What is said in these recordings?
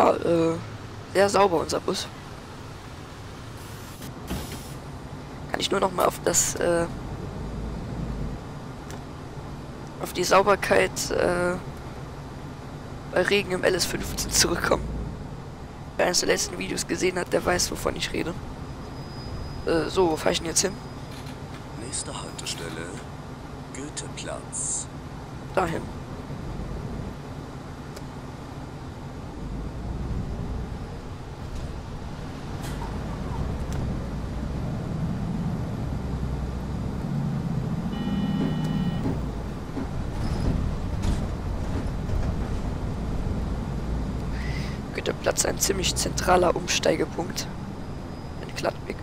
ja, sehr sauber unser Bus. Kann ich nur noch mal auf das, auf die Sauberkeit bei Regen im LS15 zurückkommen. Wer eines der letzten Videos gesehen hat, der weiß, wovon ich rede. So, wo fahre ich denn jetzt hin? Nächste Haltestelle, Goetheplatz. Dahin. Goetheplatz, ein ziemlich zentraler Umsteigepunkt in Gladbeck.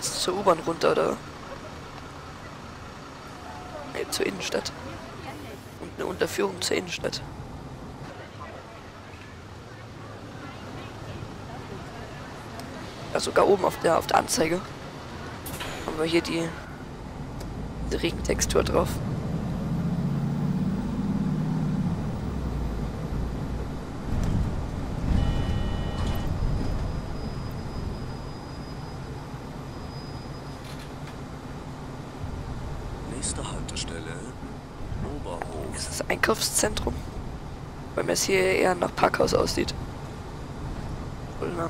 Ist zur U-Bahn runter oder? Nee, zur Innenstadt. Und eine Unterführung zur Innenstadt. Ja, sogar oben auf der Anzeige haben wir hier die Regentextur drauf. Das ist das Einkaufszentrum, weil mir es hier eher nach Parkhaus aussieht. Oder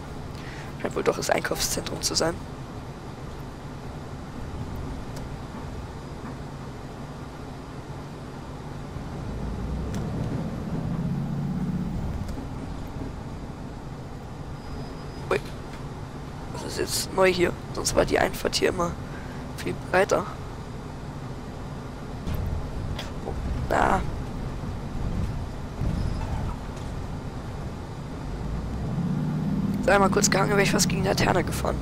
scheint wohl doch das Einkaufszentrum zu sein. Ui. Das ist jetzt neu hier, sonst war die Einfahrt hier immer viel breiter. Da. Sei mal kurz gehangen, wäre ich fast gegen Laterne gefahren.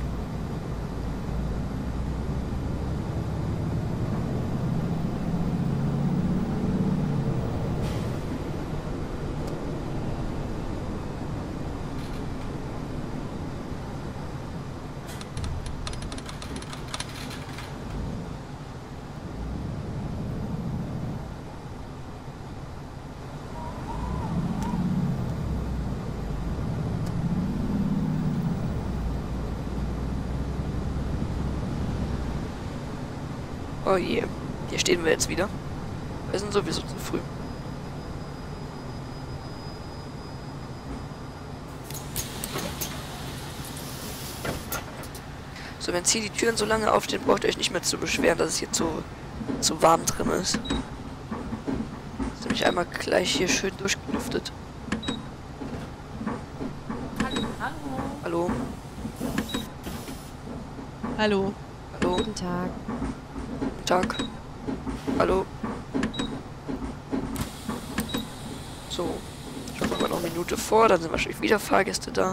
Oh je, hier stehen wir jetzt wieder. Wir sind sowieso zu früh. So, wenn hier die Türen so lange aufstehen, braucht ihr euch nicht mehr zu beschweren, dass es hier zu warm drin ist. Ist nämlich einmal gleich hier schön durchgelüftet. Hallo. Hallo. Hallo. Hallo. Guten Tag. Tag. Hallo. So, ich hoffe, wir noch eine Minute vor, dann sind wahrscheinlich wieder Fahrgäste da.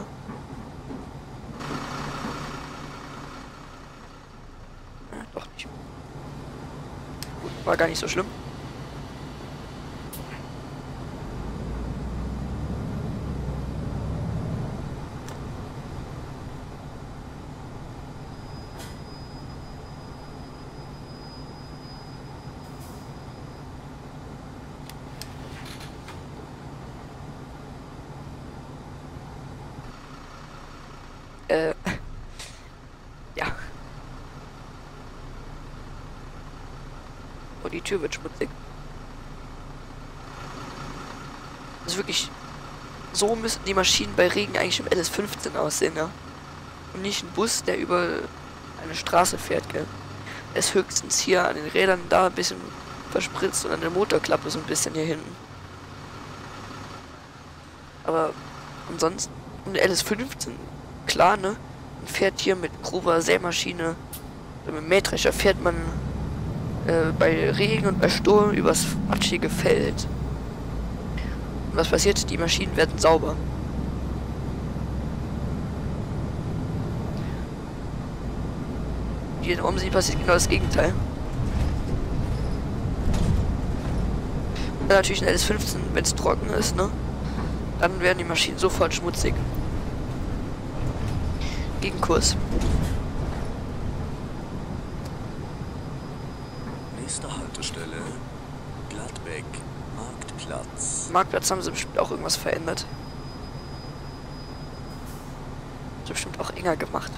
Ja, doch nicht. Gut, war gar nicht so schlimm. Ja. Oh, die Tür wird schmutzig. Also wirklich, so müssen die Maschinen bei Regen eigentlich im LS15 aussehen, ja. Und nicht ein Bus, der über eine Straße fährt, gell. Er ist höchstens hier an den Rädern da ein bisschen verspritzt und an der Motorklappe so ein bisschen hier hinten. Aber ansonsten, ein LS15... Klar, ne? Man fährt hier mit Gruber, Sämaschine, mit Mähdrescher fährt man bei Regen und bei Sturm übers matschige Feld. Und was passiert? Die Maschinen werden sauber. Hier in Omsi passiert genau das Gegenteil. Dann natürlich ein LS15, wenn es trocken ist, ne? Dann werden die Maschinen sofort schmutzig. Gegenkurs. Nächste Haltestelle, Gladbeck, Marktplatz. Marktplatz haben sie bestimmt auch irgendwas verändert. Haben sie bestimmt auch enger gemacht.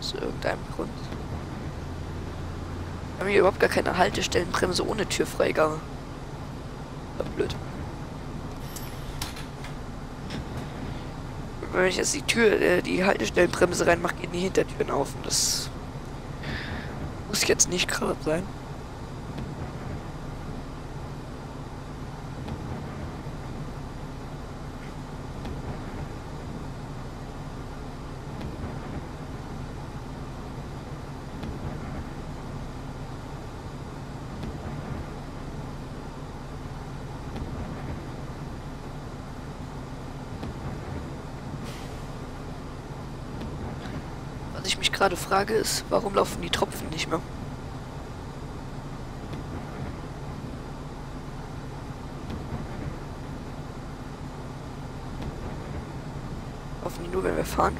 Aus irgendeinem Grund. Wir haben hier überhaupt gar keine Haltestellenbremse ohne Türfreigabe. Das ist blöd. Wenn ich jetzt die Tür, die Haltestellenbremse reinmache, gehen die Hintertüren auf. Und das muss jetzt nicht gerade sein. Gerade Frage ist, warum laufen die Tropfen nicht mehr? Laufen die nur, wenn wir fahren?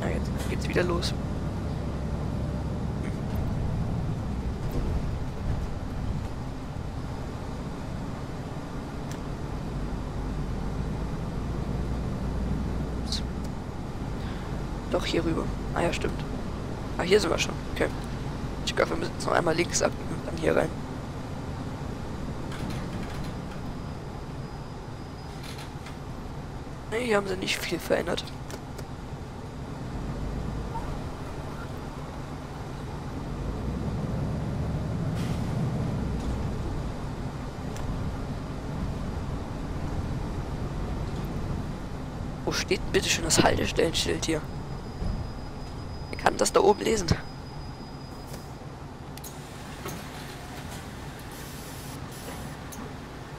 Na, jetzt geht's wieder los. Doch, hier rüber. Ah ja, stimmt. Ah, hier sind wir schon. Okay. Ich glaube, wir müssen jetzt noch einmal links ab und dann hier rein. Ne, hier haben sie nicht viel verändert. Wo steht bitte schon das Haltestellenschild hier? Kann das da oben lesen.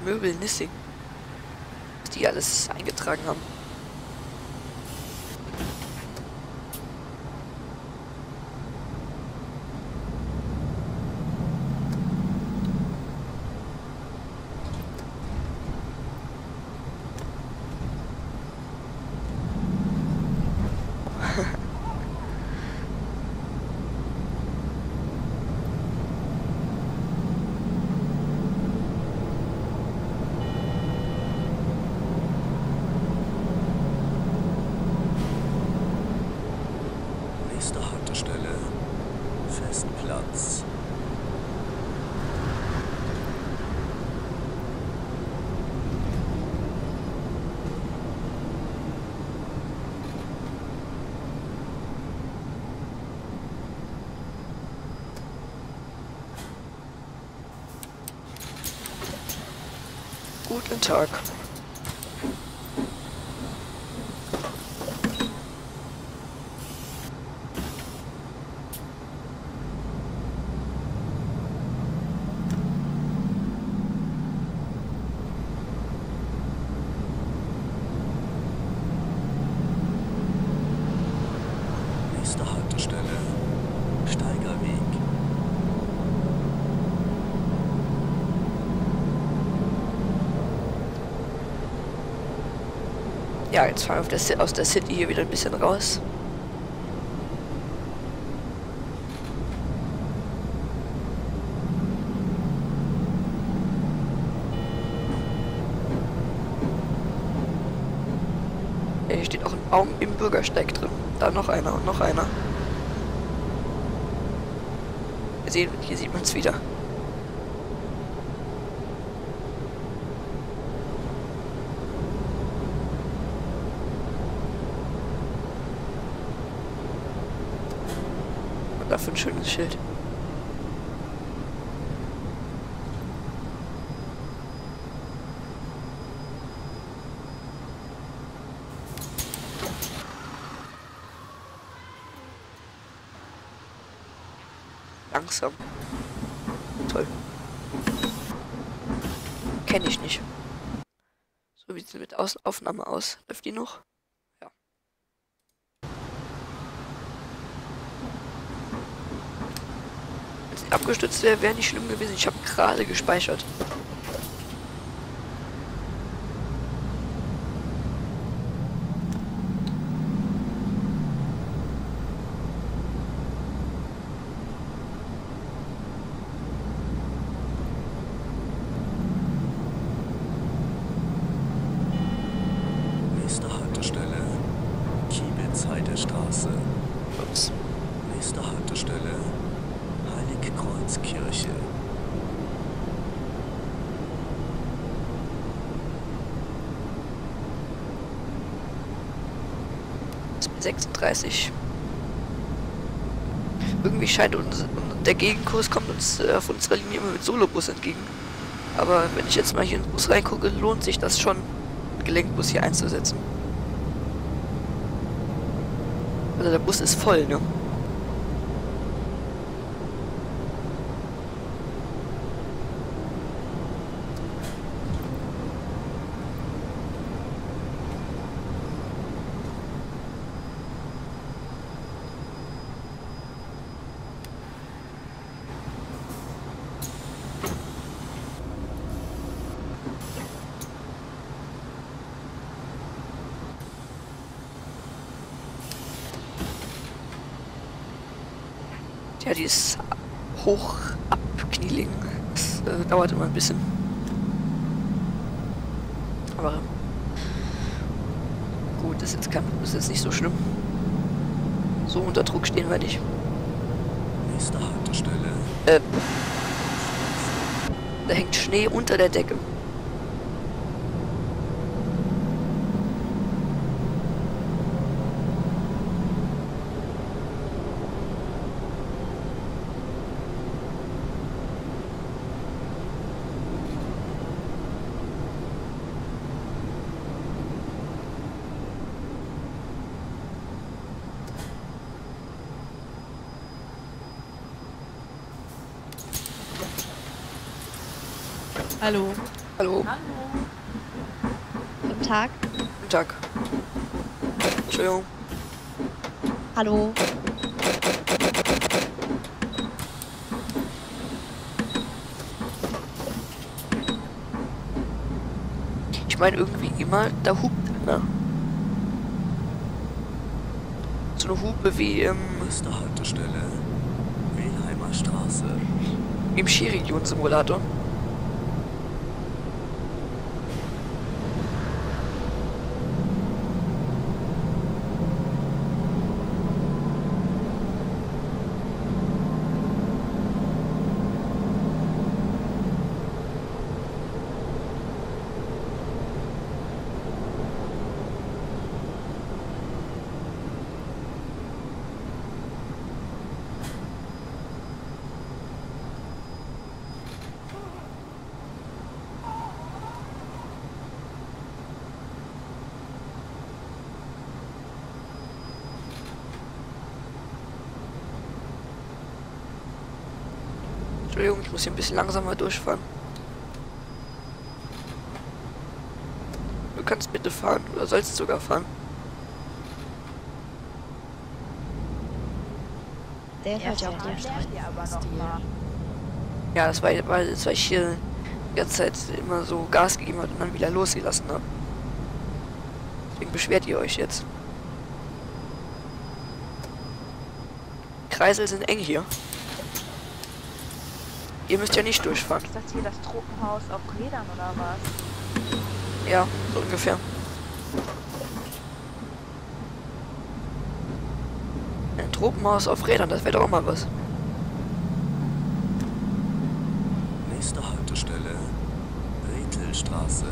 Möbel Nissing. Was die alles eingetragen haben. Guten Tag. Ja, jetzt fahren wir aus der City hier wieder ein bisschen raus. Hier steht auch ein Baum im Bürgersteig drin. Da noch einer und noch einer. Hier sieht man es wieder. Für ein schönes Schild. Langsam. Toll. Kenne ich nicht. So, wie sieht es mit Aufnahme aus? Läuft die noch? Abgestürzt wäre nicht schlimm gewesen. Ich habe gerade gespeichert. 36. Irgendwie scheint uns der Gegenkurs kommt uns auf unserer Linie immer mit Solobus entgegen. Aber wenn ich jetzt mal hier in den Bus reingucke, lohnt sich das schon, einen Gelenkbus hier einzusetzen. Also der Bus ist voll, ne? Ja, die ist hoch abknielig. Das dauert immer ein bisschen. Aber gut, das ist jetzt kein Problem, ist jetzt nicht so schlimm. So unter Druck stehen wir nicht. Nächste Haltestelle. Da hängt Schnee unter der Decke. Hallo. Hallo. Hallo. Guten Tag. Guten Tag. Entschuldigung. Hallo. Ich meine irgendwie immer, da hupt einer. So eine Hupe wie im... Münsterhaltestelle. Weihheimer Straße. Im Skiregion-Simulator. Entschuldigung, ich muss hier ein bisschen langsamer durchfahren. Du kannst bitte fahren, oder sollst sogar fahren. Der hört ja auch den Straßenstil. Ja, das war, weil ich hier die ganze Zeit immer so Gas gegeben habe und dann wieder losgelassen habe. Deswegen beschwert ihr euch jetzt. Kreisel sind eng hier. Ihr müsst ja nicht durchfahren. Ist das hier das Tropenhaus auf Rädern oder was? Ja, so ungefähr. Ein Tropenhaus auf Rädern, das wäre doch auch mal was. Nächste Haltestelle. Riedelstraße.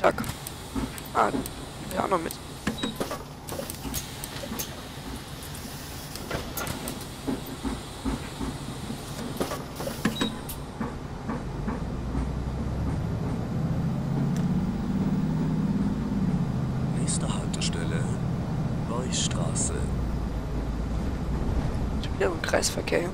Tag. Ah, ja, noch mit. Nächste Haltestelle. Neustraße. Wieder im Kreisverkehr.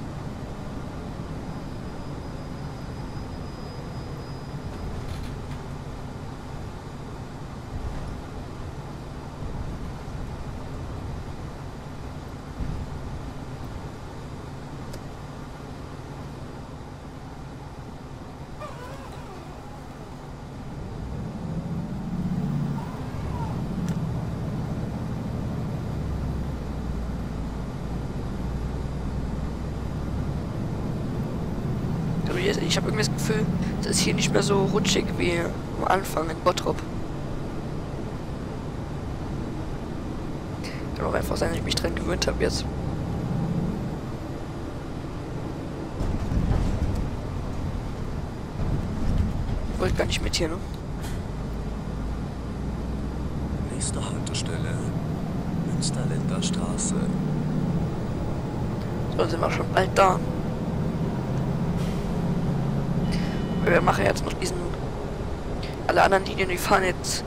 Ich habe irgendwie das Gefühl, es ist hier nicht mehr so rutschig wie am Anfang in Bottrop. Kann auch einfach sein, dass ich mich dran gewöhnt habe jetzt. Ich wollte gar nicht mit hier, ne? Nächste Haltestelle, Münsterländerstraße. So, dann sind wir schon bald da. Wir machen jetzt noch diesen... Alle anderen Linien, die fahren jetzt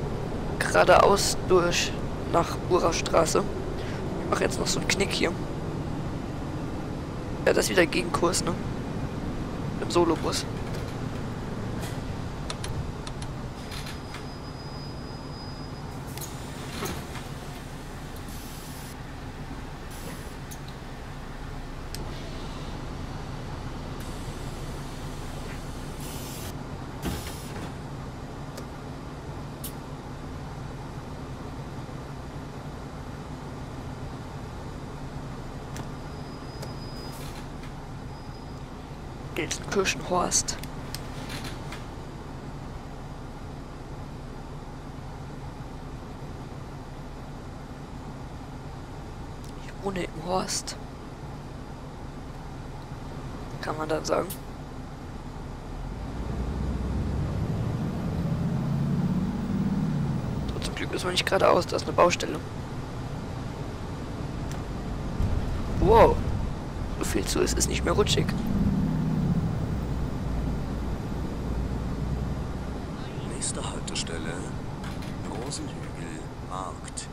geradeaus durch nach Buraustraße. Ich mache jetzt noch so einen Knick hier. Ja, das ist wieder Gegenkurs, ne? Im Solobus. Kirschenhorst. Ich wohne im Horst. Kann man dann sagen. So, zum Glück ist man nicht geradeaus, da ist eine Baustelle. Wow. So viel zu, es ist nicht mehr rutschig. Haltestelle, Rosenhügel, Markt.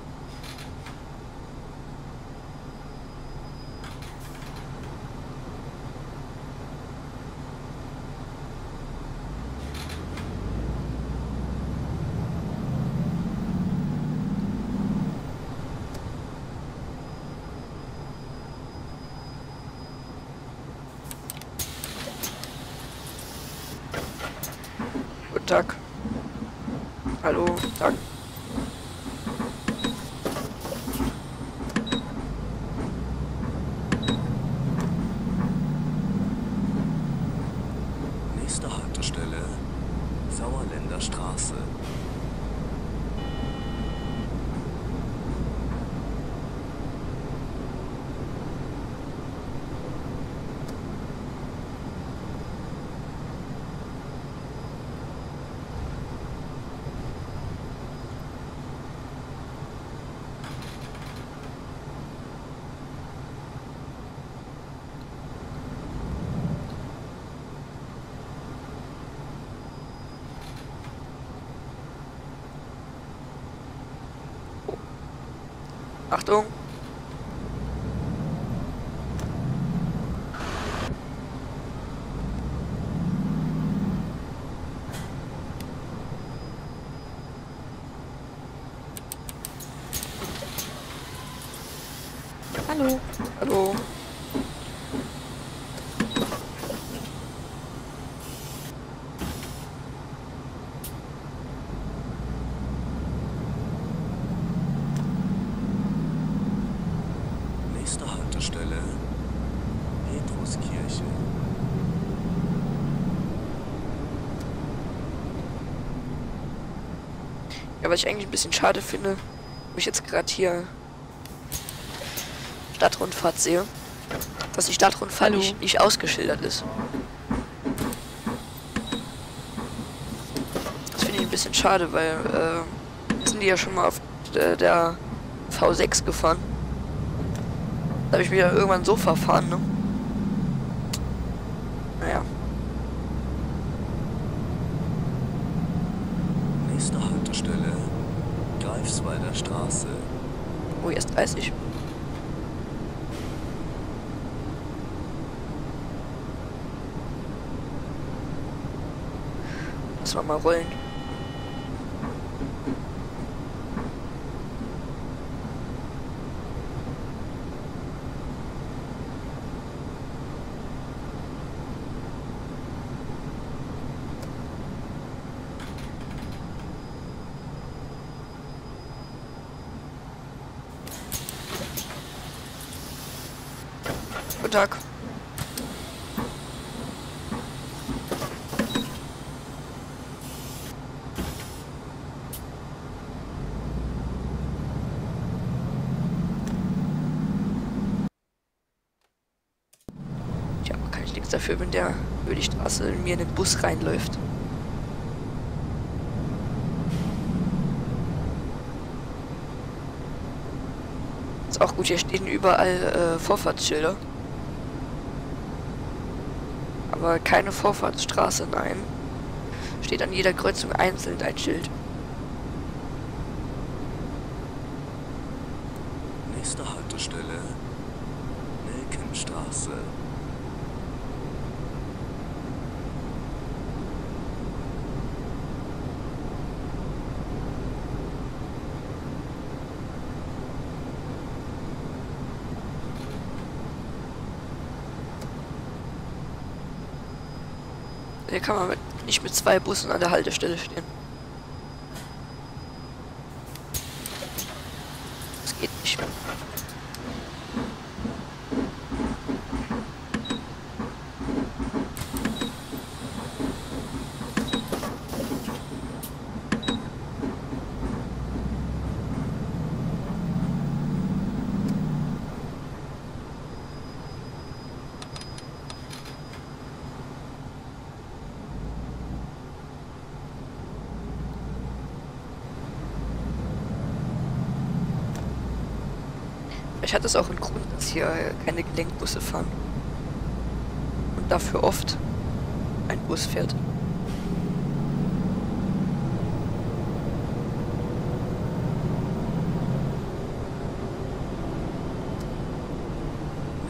Guten Tag. Hallo, Tag. Nächste Haltestelle, Sauerländerstraße. Achtung! Hallo! Hallo! Ja, was ich eigentlich ein bisschen schade finde, wo ich jetzt gerade hier Stadtrundfahrt sehe, dass die Stadtrundfahrt nicht ausgeschildert ist. Das finde ich ein bisschen schade, weil sind die ja schon mal auf der V6 gefahren. Da habe ich wieder irgendwann so verfahren, ne? Naja. Nächste Haltestelle, Greifswalder Straße. Oh, erst 30. Lass mal rollen. Guten Tag. nichts dafür, wenn der über die Straße in mir in den Bus reinläuft. Ist auch gut, hier stehen überall Vorfahrtsschilder. Aber keine Vorfahrtsstraße, nein. Steht an jeder Kreuzung einzeln ein Schild. Nächste Haltestelle, Melkenstraße. Hier kann man nicht mit zwei Bussen an der Haltestelle stehen. Das geht nicht mehr. Ich hatte es auch einen Grund, dass hier keine Gelenkbusse fahren. Und dafür oft ein Bus fährt.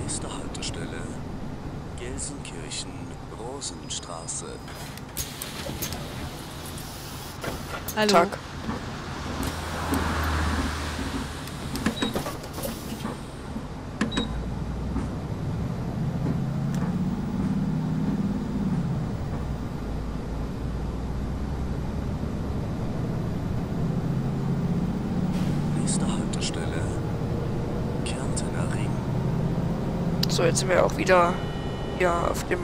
Nächste Haltestelle, Gelsenkirchen, Rosenstraße. Hallo. Tag. So, jetzt sind wir auch wieder ja, auf dem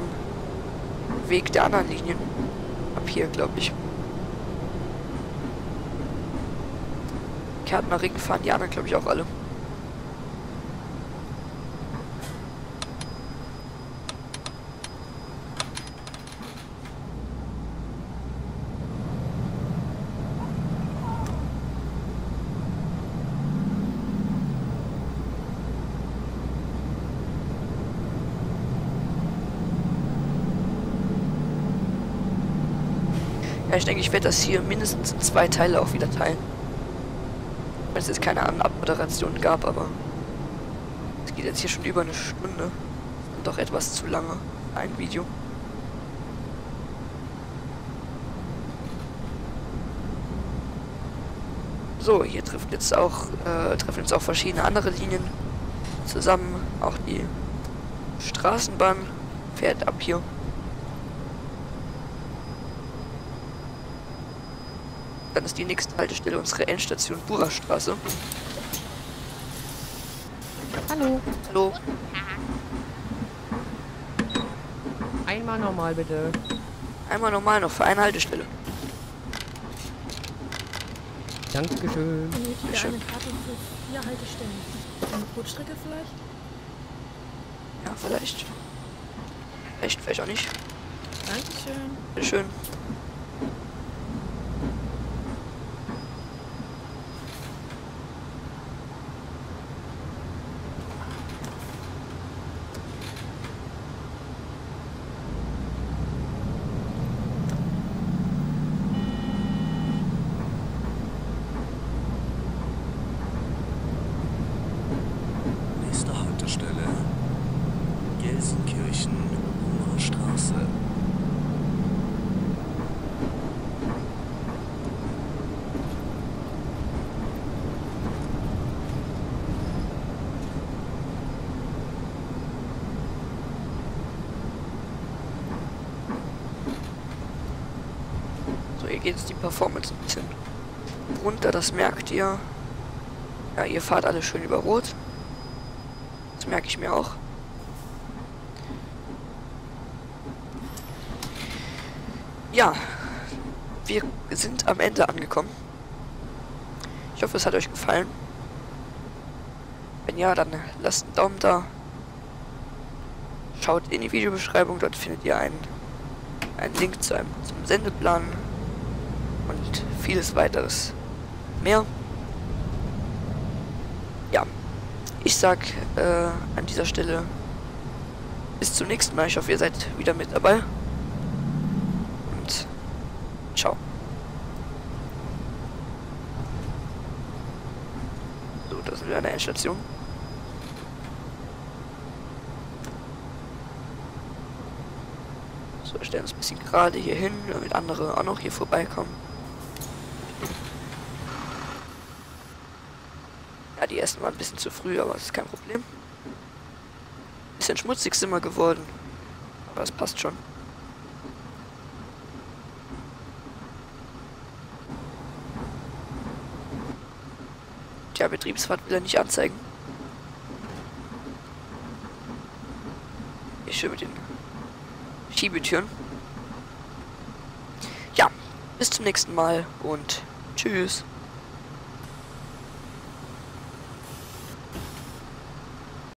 Weg der anderen Linien. Ab hier, glaube ich. Katernring fahren die anderen, glaube ich, auch alle. Ich denke, ich werde das hier mindestens in zwei Teile auch wieder teilen. Weil es jetzt keine Abmoderation gab, aber es geht jetzt hier schon über eine Stunde. Und doch etwas zu lange. Ein Video. So, hier treffen jetzt auch verschiedene andere Linien zusammen. Auch die Straßenbahn fährt ab hier. Dann ist die nächste Haltestelle unsere Endstation Buraustraße. Hallo. Hallo. Einmal normal bitte. Einmal normal noch für eine Haltestelle. Dankeschön. Hier eine Karte für 4 Haltestellen. Eine Brotstrecke vielleicht? Ja, vielleicht. Vielleicht auch nicht. Dankeschön. Bitteschön. Geht jetzt die Performance ein bisschen runter, das merkt ihr. Ja, ihr fahrt alle schön über Rot. Das merke ich mir auch. Ja, wir sind am Ende angekommen. Ich hoffe, es hat euch gefallen. Wenn ja, dann lasst einen Daumen da. Schaut in die Videobeschreibung, dort findet ihr einen Link zu zum Sendeplan und vieles weiteres mehr. Ja, ich sag an dieser Stelle bis zum nächsten Mal. Ich hoffe, ihr seid wieder mit dabei. Und ciao. So, das ist wieder eine Endstation. So, wir stellen uns ein bisschen gerade hier hin, damit andere auch noch hier vorbeikommen. Ja, die ersten waren ein bisschen zu früh, aber das ist kein Problem. Bisschen schmutzig sind wir geworden, aber das passt schon. Tja, Betriebsfahrt will er nicht anzeigen. Ich schön mit den Schiebetüren. Ja, bis zum nächsten Mal und tschüss.